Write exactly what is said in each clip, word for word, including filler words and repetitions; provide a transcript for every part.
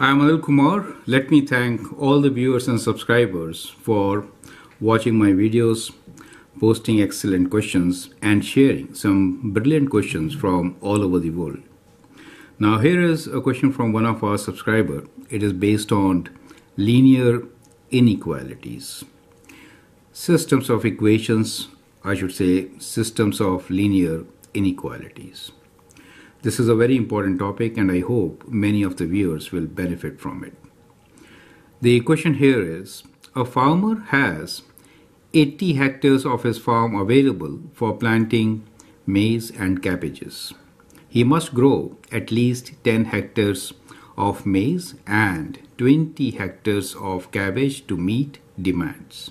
I am Anil Kumar. Let me thank all the viewers and subscribers for watching my videos, posting excellent questions and sharing some brilliant questions from all over the world. Now here is a question from one of our subscribers. It is based on linear inequalities. Systems of equations, I should say systems of linear inequalities. This is a very important topic and I hope many of the viewers will benefit from it. The question here is, a farmer has eighty hectares of his farm available for planting maize and cabbages. He must grow at least ten hectares of maize and twenty hectares of cabbage to meet demands.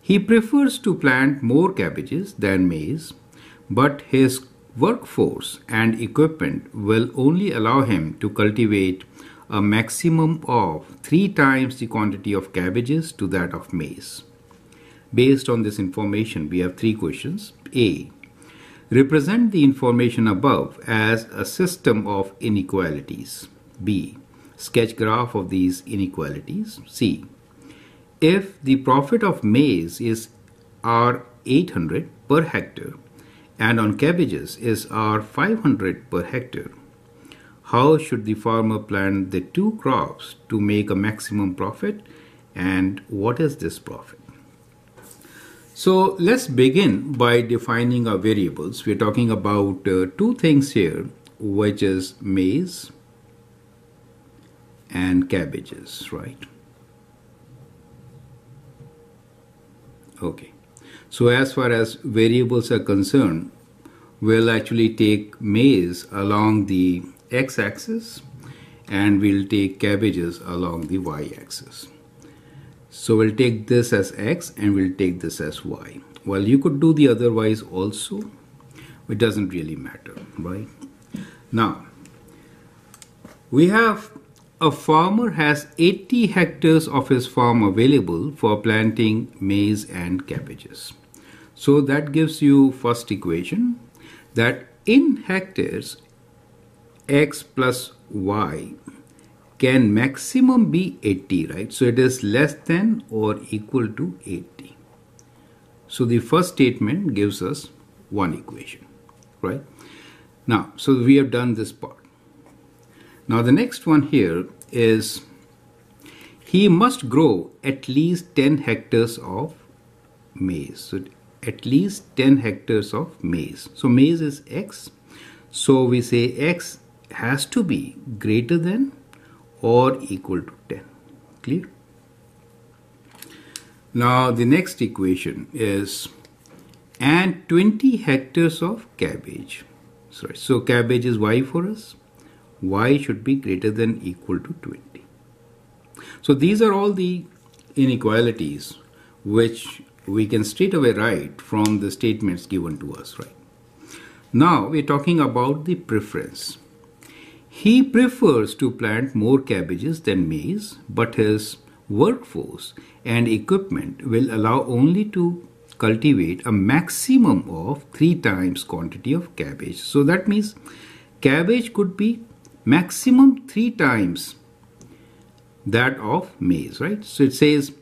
He prefers to plant more cabbages than maize, but his workforce and equipment will only allow him to cultivate a maximum of three times the quantity of cabbages to that of maize. Based on this information, we have three questions. A. Represent the information above as a system of inequalities. B. Sketch graph of these inequalities. C. If the profit of maize is R eight hundred per hectare, and on cabbages is R five hundred per hectare. How should the farmer plant the two crops to make a maximum profit, and what is this profit? So let's begin by defining our variables. We're talking about uh, two things here, which is maize and cabbages, right? Okay. So as far as variables are concerned, we'll actually take maize along the x-axis and we'll take cabbages along the y-axis. So we'll take this as x and we'll take this as y. Well, you could do the otherwise also. It doesn't really matter, right? Now, we have a farmer has eighty hectares of his farm available for planting maize and cabbages. So that gives you first equation that in hectares x plus y can maximum be eighty, right? So it is less than or equal to eighty. So the first statement gives us one equation, right? Now, so we have done this part. Now the next one here is he must grow at least ten hectares of maize. So at least ten hectares of maize. So maize is x. So we say x has to be greater than or equal to ten. Clear? Now the next equation is and twenty hectares of cabbage. Sorry, so cabbage is y for us. Y should be greater than or equal to twenty. So these are all the inequalities which we can straight away write from the statements given to us, right? Now we're talking about the preference. He prefers to plant more cabbages than maize, but his workforce and equipment will allow only to cultivate a maximum of three times quantity of cabbage. So that means cabbage could be maximum three times that of maize, right? So it says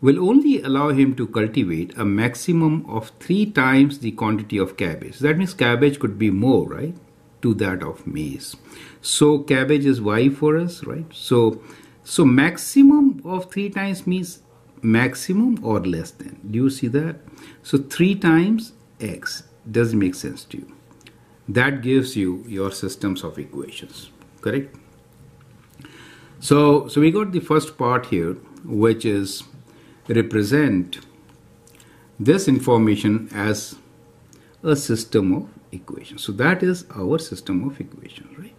will only allow him to cultivate a maximum of three times the quantity of cabbage. That means cabbage could be more, right, to that of maize. So cabbage is y for us, right? So, so maximum of three times means maximum or less than. Do you see that? So three times x doesn't make sense to you. That gives you your systems of equations, correct? So, so we got the first part here, which is represent this information as a system of equations. So that is our system of equations, right?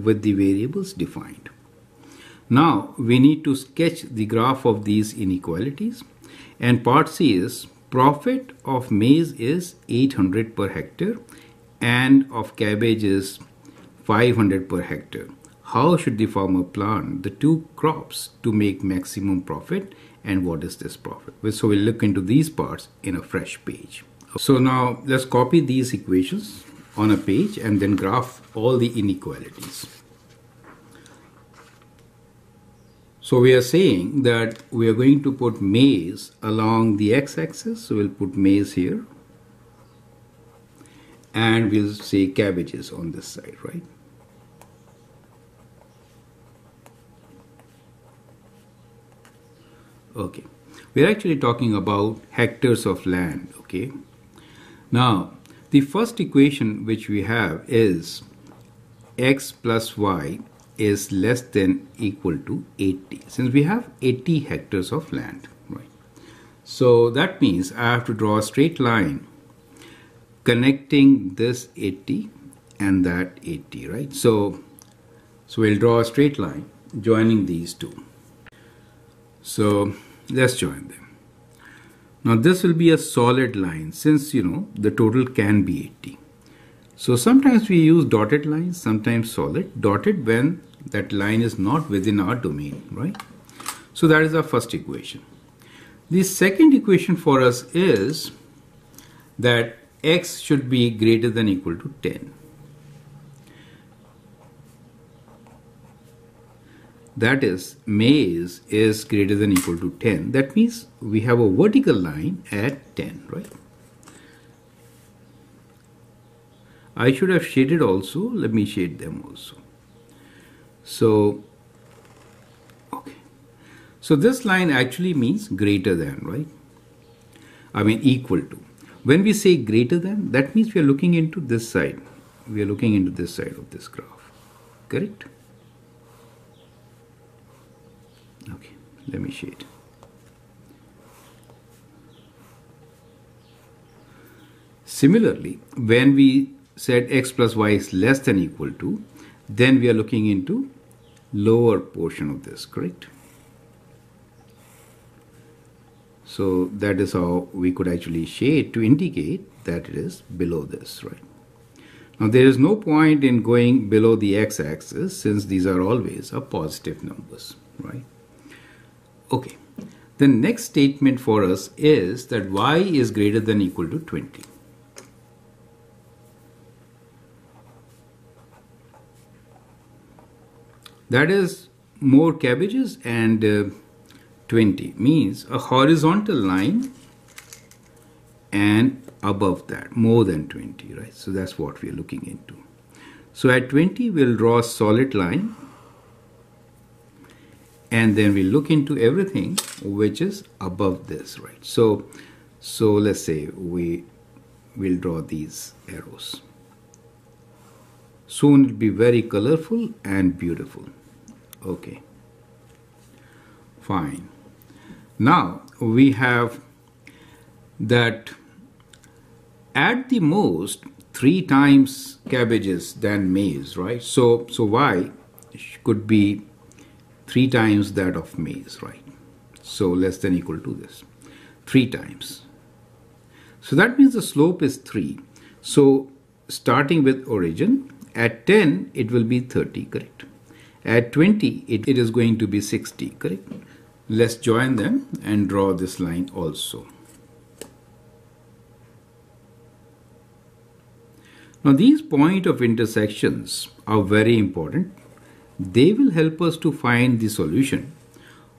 With the variables defined. Now we need to sketch the graph of these inequalities, and part C is profit of maize is eight hundred per hectare and of cabbage is five hundred per hectare. How should the farmer plant the two crops to make maximum profit, and what is this profit? So we'll look into these parts in a fresh page. So now let's copy these equations on a page and then graph all the inequalities. So we are saying that we are going to put maize along the x-axis, so we'll put maize here, and we'll say cabbages on this side, right? Okay, we're actually talking about hectares of land, okay? Now, the first equation which we have is x plus y is less than equal to eighty, since we have eighty hectares of land, right? So that means I have to draw a straight line connecting this eighty and that eighty, right? So, so we'll draw a straight line joining these two. So let's join them. Now this will be a solid line, since you know the total can be eighty. So sometimes we use dotted lines, sometimes solid. Dotted when that line is not within our domain, right? So that is our first equation. The second equation for us is that x should be greater than or equal to ten. That is, maize is greater than or equal to ten. That means we have a vertical line at ten, right? I should have shaded also. Let me shade them also. So, okay. So this line actually means greater than, right? I mean equal to. When we say greater than, that means we are looking into this side. We are looking into this side of this graph. Correct? Okay, let me shade. Similarly, when we said x plus y is less than equal to, then we are looking into lower portion of this, correct? So that is how we could actually shade to indicate that it is below this, right? Now there is no point in going below the x-axis, since these are always a positive numbers, right? Okay, the next statement for us is that y is greater than or equal to twenty. That is more cabbages, and uh, twenty means a horizontal line and above that, more than twenty, right? So that's what we are looking into. So at twenty, we'll draw a solid line, and then we look into everything which is above this, right? So, so let's say we will draw these arrows. Soon it will be very colorful and beautiful. Okay, fine. Now we have that at the most three times cabbages than maize, right? So, so y could be three times that of maize, right? So less than or equal to this, three times. So that means the slope is three. So starting with origin, at ten, it will be thirty, correct? At twenty, it, it is going to be sixty, correct? Let's join them and draw this line also. Now, these point of intersections are very important. They will help us to find the solution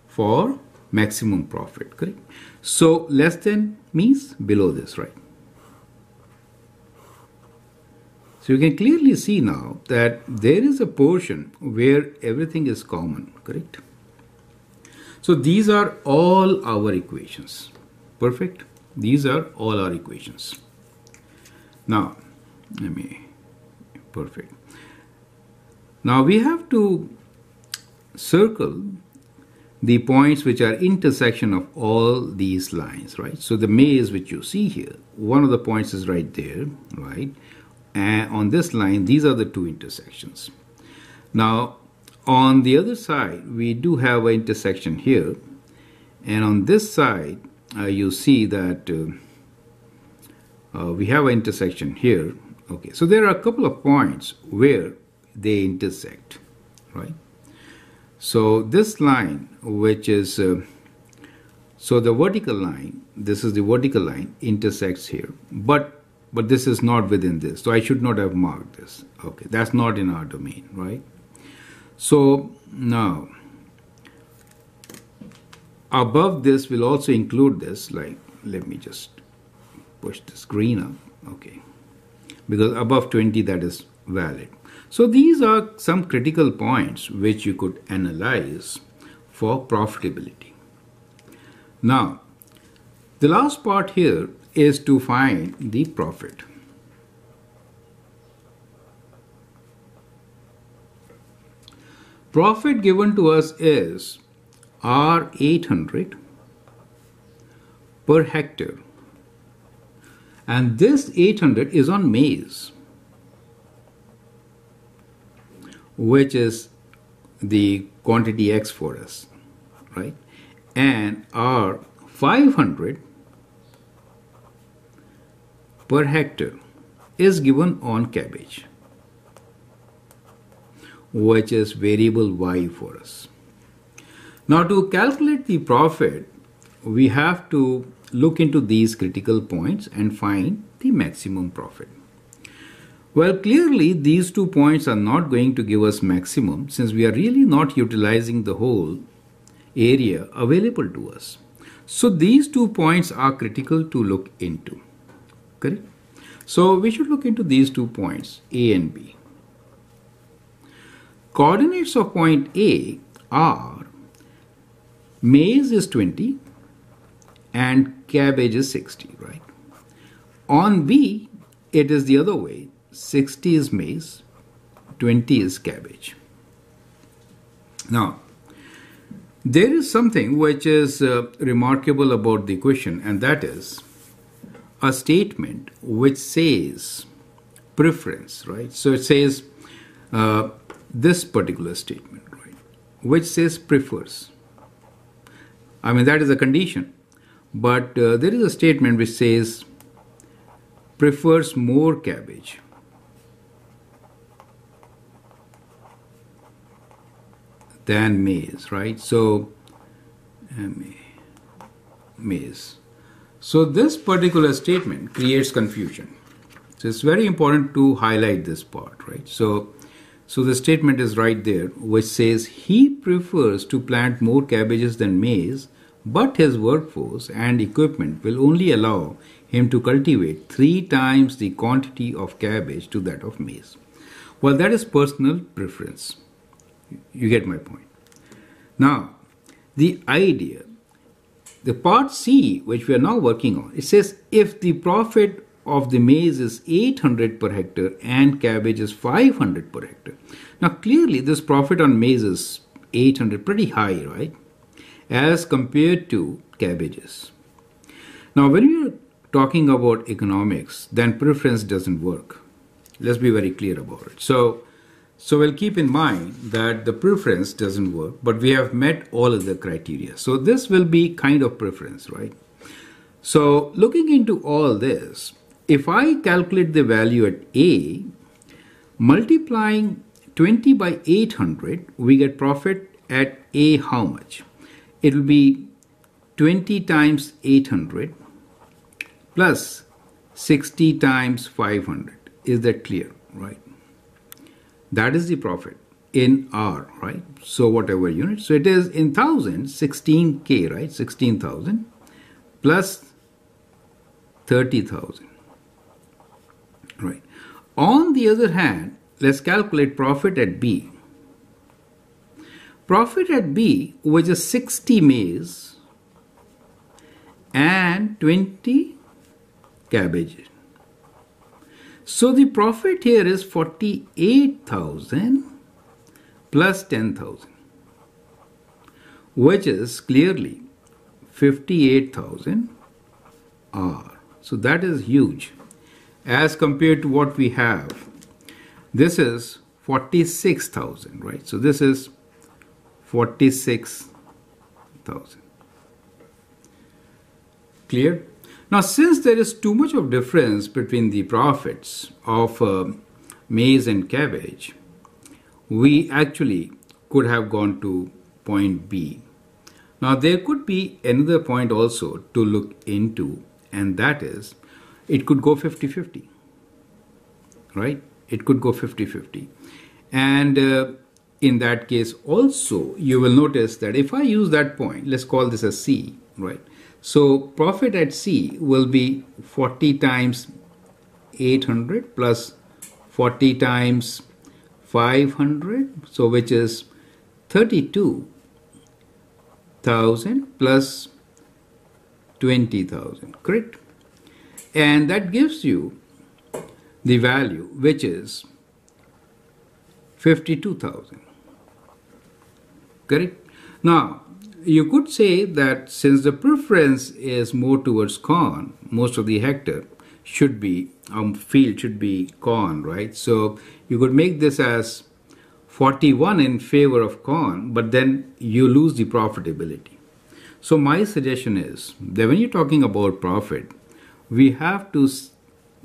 for maximum profit, correct? So, less than means below this, right? So you can clearly see now that there is a portion where everything is common, correct? So these are all our equations. Perfect. These are all our equations. Now, let me, perfect. Now we have to circle the points which are intersection of all these lines, right? So the maze which you see here, one of the points is right there, right? And on this line, these are the two intersections. Now, on the other side, we do have an intersection here. And on this side, uh, you see that uh, uh, we have an intersection here. Okay, so there are a couple of points where they intersect, right? So this line, which is, uh, so the vertical line, this is the vertical line, intersects here. But But this is not within this, so I should not have marked this. Okay, that's not in our domain, right? So now above this will also include this, like, let me just push the screen up, okay, because above twenty that is valid. So these are some critical points which you could analyze for profitability. Now, the last part here is to find the profit. Profit given to us is R eight hundred per hectare, and this eight hundred is on maize, which is the quantity X for us, right? And R five hundred per hectare is given on cabbage, which is variable Y for us. Now, to calculate the profit, we have to look into these critical points and find the maximum profit. Well, clearly these two points are not going to give us maximum, since we are really not utilizing the whole area available to us. So these two points are critical to look into, correct? So we should look into these two points, A and B. Coordinates of point A are maize is twenty and cabbage is sixty, right? On B, it is the other way. sixty is maize, twenty is cabbage. Now, there is something which is uh, remarkable about the question, and that is a statement which says preference, right? So it says uh, this particular statement, right, which says prefers. I mean, that is a condition, but uh, there is a statement which says prefers more cabbage. Than maize, right? So, maize. So this particular statement creates confusion. So it's very important to highlight this part, right? So, so the statement is right there, which says he prefers to plant more cabbages than maize, but his workforce and equipment will only allow him to cultivate three times the quantity of cabbage to that of maize. Well, that is personal preference. You get my point. Now, the idea, the part C, which we are now working on, it says if the profit of the maize is eight hundred per hectare and cabbage is five hundred per hectare. Now, clearly this profit on maize is eight hundred, pretty high, right? As compared to cabbages. Now, when you're talking about economics, then preference doesn't work. Let's be very clear about it. So, So we'll keep in mind that the preference doesn't work, but we have met all of the criteria. So this will be kind of preference, right? So looking into all this, if I calculate the value at A, multiplying twenty by eight hundred, we get profit at A how much? It will be twenty times eight hundred plus sixty times five hundred. Is that clear, right? That is the profit in R, right? So whatever unit. So it is in thousand, sixteen K, right? sixteen thousand plus thirty thousand, right? On the other hand, let's calculate profit at B. Profit at B, which is sixty maize and twenty cabbage. So the profit here is forty-eight thousand plus ten thousand, which is clearly fifty-eight thousand R. So that is huge as compared to what we have. This is forty-six thousand, right? So this is forty-six thousand. Clear? Now, since there is too much of difference between the profits of uh, maize and cabbage, we actually could have gone to point B. Now, there could be another point also to look into, and that is it could go fifty fifty, right? It could go fifty fifty. And uh, in that case also you will notice that if I use that point, let's call this as C, right? So profit at C will be forty times eight hundred plus forty times five hundred, so which is thirty-two thousand plus twenty thousand, correct? And that gives you the value which is fifty-two thousand, correct? Now you could say that since the preference is more towards corn, most of the hectare should be, um, field should be corn, right? So you could make this as forty-one in favor of corn, but then you lose the profitability. So my suggestion is that when you're talking about profit, we have to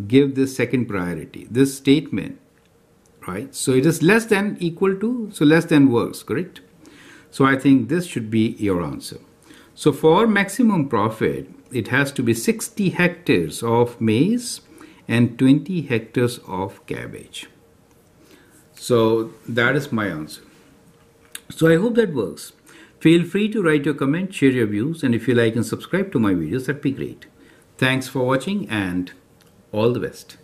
give this second priority, this statement, right? So it is less than equal to, so less than works, correct? So I think this should be your answer. So for maximum profit, it has to be sixty hectares of maize and twenty hectares of cabbage. So that is my answer. So I hope that works. Feel free to write your comment, share your views, and if you like and subscribe to my videos, that'd be great. Thanks for watching and all the best.